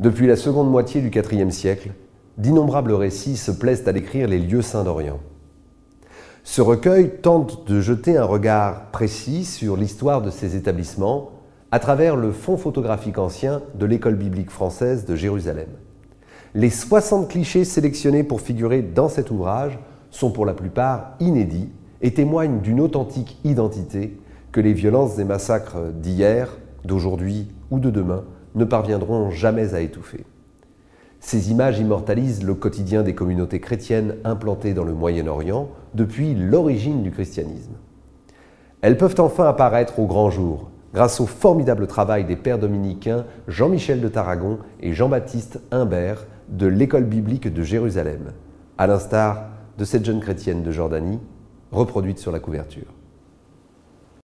Depuis la seconde moitié du IVe siècle, d'innombrables récits se plaisent à décrire les lieux saints d'Orient. Ce recueil tente de jeter un regard précis sur l'histoire de ces établissements à travers le fonds photographique ancien de l'École biblique française de Jérusalem. Les 60 clichés sélectionnés pour figurer dans cet ouvrage sont pour la plupart inédits et témoignent d'une authentique identité que les violences et massacres d'hier, d'aujourd'hui ou de demain ne parviendront jamais à étouffer. Ces images immortalisent le quotidien des communautés chrétiennes implantées dans le Moyen-Orient depuis l'origine du christianisme. Elles peuvent enfin apparaître au grand jour, grâce au formidable travail des pères dominicains Jean-Michel de Tarragon et Jean-Baptiste Humbert de l'École biblique de Jérusalem, à l'instar de cette jeune chrétienne de Jordanie, reproduite sur la couverture.